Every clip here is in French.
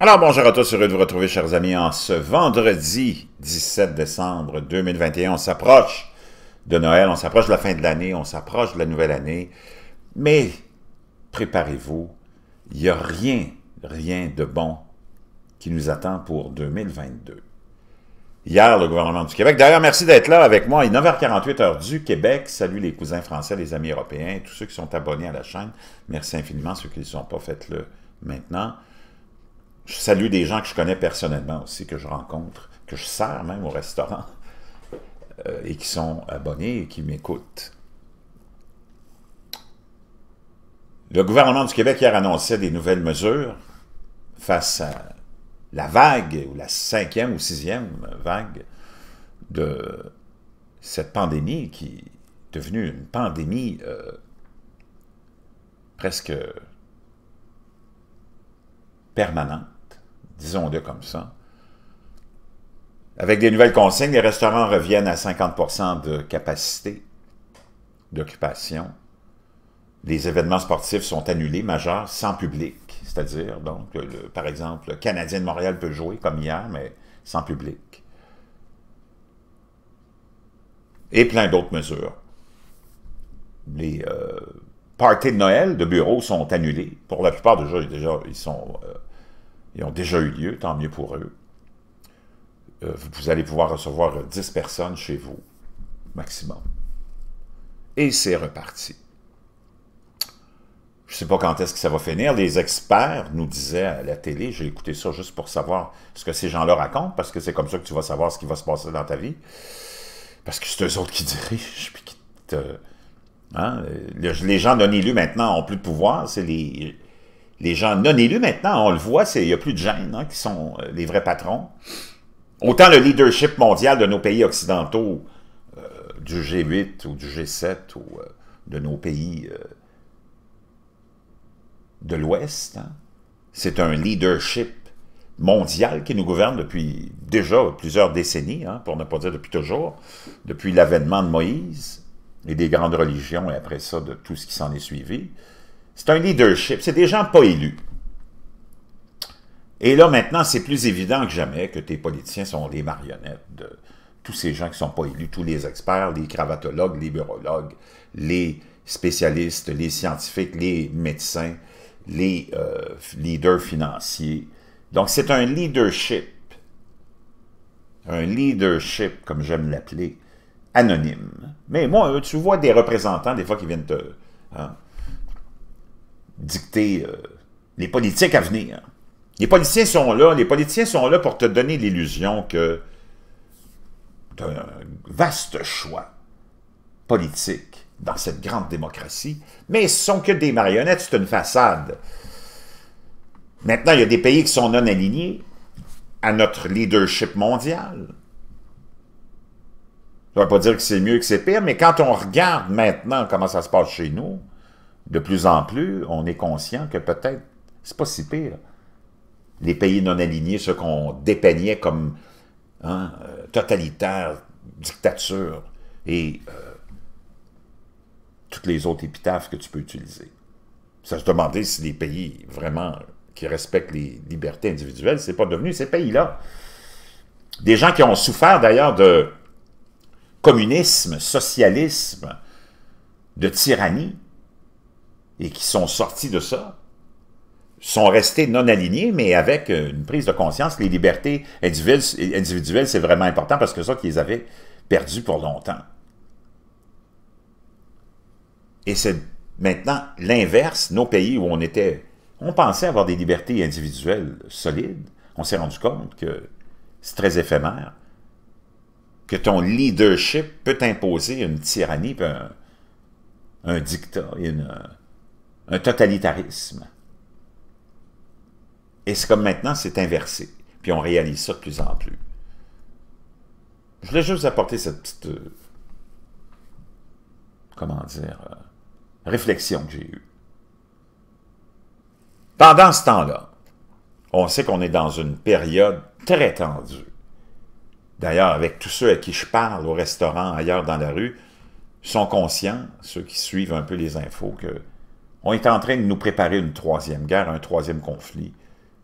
Alors bonjour à tous, heureux de vous retrouver chers amis en ce vendredi 17 décembre 2021. On s'approche de Noël, on s'approche de la fin de l'année, on s'approche de la nouvelle année. Mais préparez-vous, il n'y a rien de bon qui nous attend pour 2022. Hier, le gouvernement du Québec, d'ailleurs merci d'être là avec moi, il est 9h48 heure du Québec. Salut les cousins français, les amis européens, tous ceux qui sont abonnés à la chaîne. Merci infiniment, ceux qui ne le sont pas, faites-le maintenant. Je salue des gens que je connais personnellement aussi, que je rencontre, que je sers même au restaurant, et qui sont abonnés et qui m'écoutent. Le gouvernement du Québec hier annonçait des nouvelles mesures face à la vague, ou la 5e ou 6e vague de cette pandémie qui est devenue une pandémie presque permanente. Disons-le comme ça. Avec des nouvelles consignes, les restaurants reviennent à 50% de capacité d'occupation. Les événements sportifs sont annulés, majeurs, sans public. C'est-à-dire, donc, par exemple, le Canadien de Montréal peut jouer comme hier, mais sans public. Et plein d'autres mesures. Les parties de Noël de bureaux sont annulés. Pour la plupart des gens, ils ont déjà eu lieu, tant mieux pour eux. Vous allez pouvoir recevoir 10 personnes chez vous, maximum. Et c'est reparti. Je ne sais pas quand est-ce que ça va finir. Les experts nous disaient à la télé, j'ai écouté ça juste pour savoir ce que ces gens-là racontent, parce que c'est comme ça que tu vas savoir ce qui va se passer dans ta vie. Parce que c'est eux autres qui dirigent, puis qui te... Hein? Les gens non élus maintenant ont plus de pouvoir, c'est les... Les gens non élus, maintenant, on le voit, il n'y a plus de gêne hein, qui sont les vrais patrons. Autant le leadership mondial de nos pays occidentaux, du G8 ou du G7 ou de nos pays de l'Ouest, hein, c'est un leadership mondial qui nous gouverne depuis déjà plusieurs décennies, hein, pour ne pas dire depuis toujours, depuis l'avènement de Moïse et des grandes religions et après ça de tout ce qui s'en est suivi. C'est un leadership, c'est des gens pas élus. Et là, maintenant, c'est plus évident que jamais que tes politiciens sont les marionnettes de tous ces gens qui sont pas élus, tous les experts, les cravatologues, les virologues, les spécialistes, les scientifiques, les médecins, les leaders financiers. Donc, c'est un leadership, comme j'aime l'appeler, anonyme. Mais moi, tu vois des représentants, des fois, qui viennent te... Hein, dicter les politiques à venir. Les politiciens sont là pour te donner l'illusion que tu as un vaste choix politique dans cette grande démocratie, mais ce sont que des marionnettes, c'est une façade. Maintenant, il y a des pays qui sont non alignés à notre leadership mondial. Ça ne veut pas dire que c'est mieux que c'est pire, mais quand on regarde maintenant comment ça se passe chez nous, de plus en plus, on est conscient que peut-être, c'est pas si pire. Les pays non alignés, ceux qu'on dépeignait comme hein, totalitaires, dictature et toutes les autres épitaphes que tu peux utiliser. Ça se demandait si les pays vraiment qui respectent les libertés individuelles, c'est pas devenu ces pays-là. Des gens qui ont souffert d'ailleurs de communisme, socialisme, de tyrannie, et qui sont sortis de ça, sont restés non alignés, mais avec une prise de conscience. Les libertés individuelles, c'est vraiment important parce que ça qu'ils avaient perdu pour longtemps. Et c'est maintenant l'inverse. Nos pays où on était... On pensait avoir des libertés individuelles solides. On s'est rendu compte que c'est très éphémère, que ton leadership peut imposer une tyrannie, un dictat, un totalitarisme. Et c'est comme maintenant, c'est inversé. Puis on réalise ça de plus en plus. Je voulais juste apporter cette petite... comment dire... réflexion que j'ai eue. Pendant ce temps-là, on sait qu'on est dans une période très tendue. D'ailleurs, avec tous ceux à qui je parle, au restaurant, ailleurs dans la rue, sont conscients, ceux qui suivent un peu les infos, que on est en train de nous préparer une 3e guerre, un 3e conflit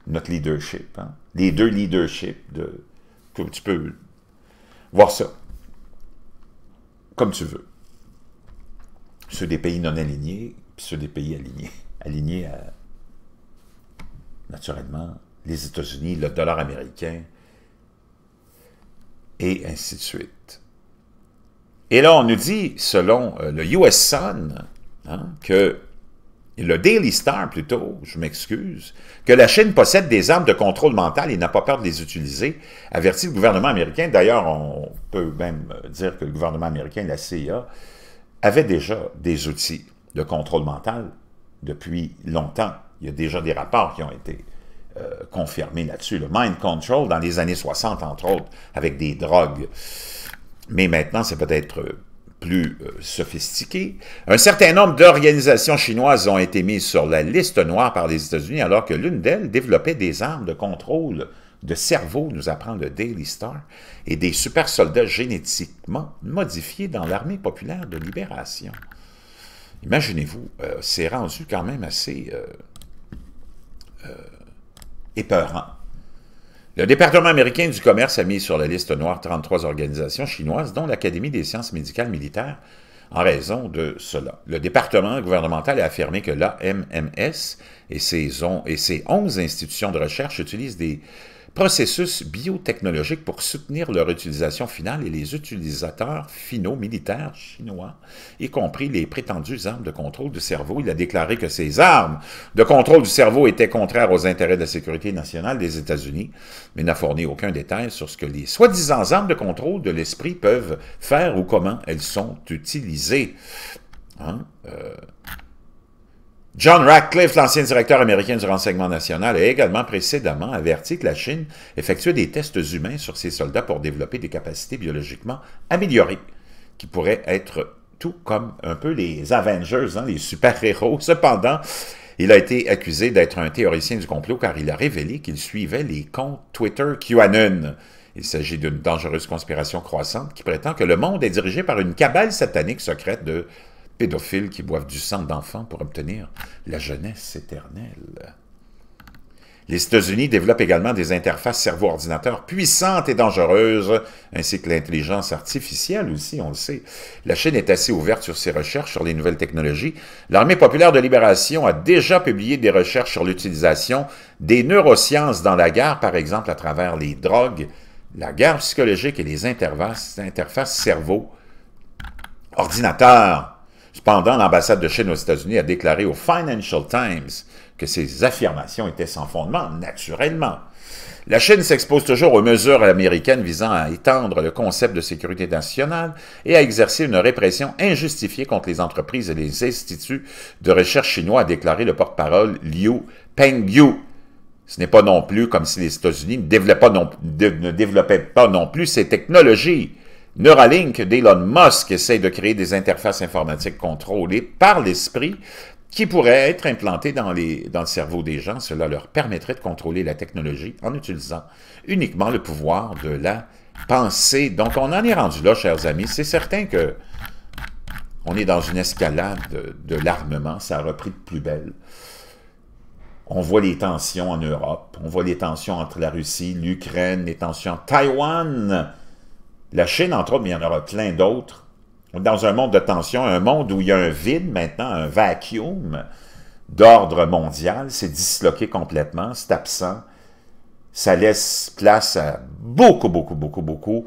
notre leadership. Hein? Les deux leaderships, tu peux voir ça comme tu veux. Ceux des pays non alignés, puis ceux des pays alignés. Alignés à, naturellement, les États-Unis, le dollar américain, et ainsi de suite. Et là, on nous dit, selon le US Sun, hein, que le Daily Star, plutôt, je m'excuse, que la Chine possède des armes de contrôle mental et n'a pas peur de les utiliser, avertit le gouvernement américain. D'ailleurs, on peut même dire que le gouvernement américain, la CIA, avait déjà des outils de contrôle mental depuis longtemps. Il y a déjà des rapports qui ont été confirmés là-dessus. Le Mind Control, dans les années 60, entre autres, avec des drogues. Mais maintenant, c'est peut-être plus sophistiqué. Un certain nombre d'organisations chinoises ont été mises sur la liste noire par les États-Unis, alors que l'une d'elles développait des armes de contrôle de cerveau, nous apprend le Daily Star, et des super soldats génétiquement modifiés dans l'armée populaire de libération. Imaginez-vous, c'est rendu quand même assez épeurant. Le département américain du commerce a mis sur la liste noire 33 organisations chinoises, dont l'Académie des sciences médicales militaires, en raison de cela. Le département gouvernemental a affirmé que l'AMMS et ses 11 institutions de recherche utilisent des processus biotechnologiques pour soutenir leur utilisation finale et les utilisateurs finaux militaires chinois, y compris les prétendues armes de contrôle du cerveau. Il a déclaré que ces armes de contrôle du cerveau étaient contraires aux intérêts de la sécurité nationale des États-Unis, mais n'a fourni aucun détail sur ce que les soi-disant armes de contrôle de l'esprit peuvent faire ou comment elles sont utilisées. Hein? John Ratcliffe, l'ancien directeur américain du renseignement national, a également précédemment averti que la Chine effectuait des tests humains sur ses soldats pour développer des capacités biologiquement améliorées, qui pourraient être tout comme un peu les Avengers, hein, les super-héros. Cependant, il a été accusé d'être un théoricien du complot car il a révélé qu'il suivait les comptes Twitter QAnon. Il s'agit d'une dangereuse conspiration croissante qui prétend que le monde est dirigé par une cabale satanique secrète de pédophiles qui boivent du sang d'enfants pour obtenir la jeunesse éternelle. Les États-Unis développent également des interfaces cerveau-ordinateur puissantes et dangereuses, ainsi que l'intelligence artificielle aussi, on le sait. La Chine est assez ouverte sur ses recherches sur les nouvelles technologies. L'Armée populaire de libération a déjà publié des recherches sur l'utilisation des neurosciences dans la guerre, par exemple à travers les drogues, la guerre psychologique et les interfaces cerveau-ordinateur. Cependant, l'ambassade de Chine aux États-Unis a déclaré au Financial Times que ces affirmations étaient sans fondement, naturellement. La Chine s'expose toujours aux mesures américaines visant à étendre le concept de sécurité nationale et à exercer une répression injustifiée contre les entreprises et les instituts de recherche chinois, a déclaré le porte-parole Liu Penggyu. Ce n'est pas non plus comme si les États-Unis ne développaient pas non plus ces technologies. Neuralink d'Elon Musk essaye de créer des interfaces informatiques contrôlées par l'esprit qui pourraient être implantées dans le cerveau des gens. Cela leur permettrait de contrôler la technologie en utilisant uniquement le pouvoir de la pensée. Donc, on en est rendu là, chers amis. C'est certain que on est dans une escalade de l'armement. Ça a repris de plus belle. On voit les tensions en Europe. On voit les tensions entre la Russie, l'Ukraine, les tensions en Taïwan. La Chine, entre autres, mais il y en aura plein d'autres. On est dans un monde de tension, un monde où il y a un vide maintenant, un vacuum d'ordre mondial. C'est disloqué complètement, c'est absent. Ça laisse place à beaucoup, beaucoup, beaucoup, beaucoup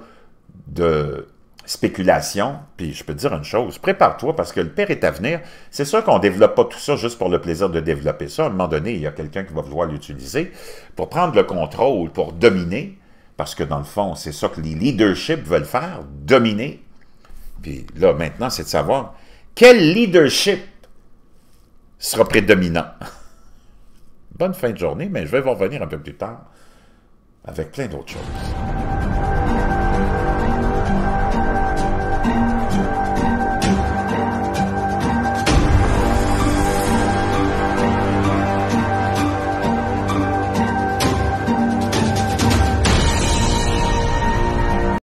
de spéculation. Puis je peux te dire une chose, prépare-toi parce que le pire est à venir. C'est sûr qu'on ne développe pas tout ça juste pour le plaisir de développer ça. À un moment donné, il y a quelqu'un qui va vouloir l'utiliser pour prendre le contrôle, pour dominer. Parce que dans le fond, c'est ça que les leaderships veulent faire, dominer. Puis là, maintenant, c'est de savoir quel leadership sera prédominant. Bonne fin de journée, mais je vais vous revenir un peu plus tard avec plein d'autres choses.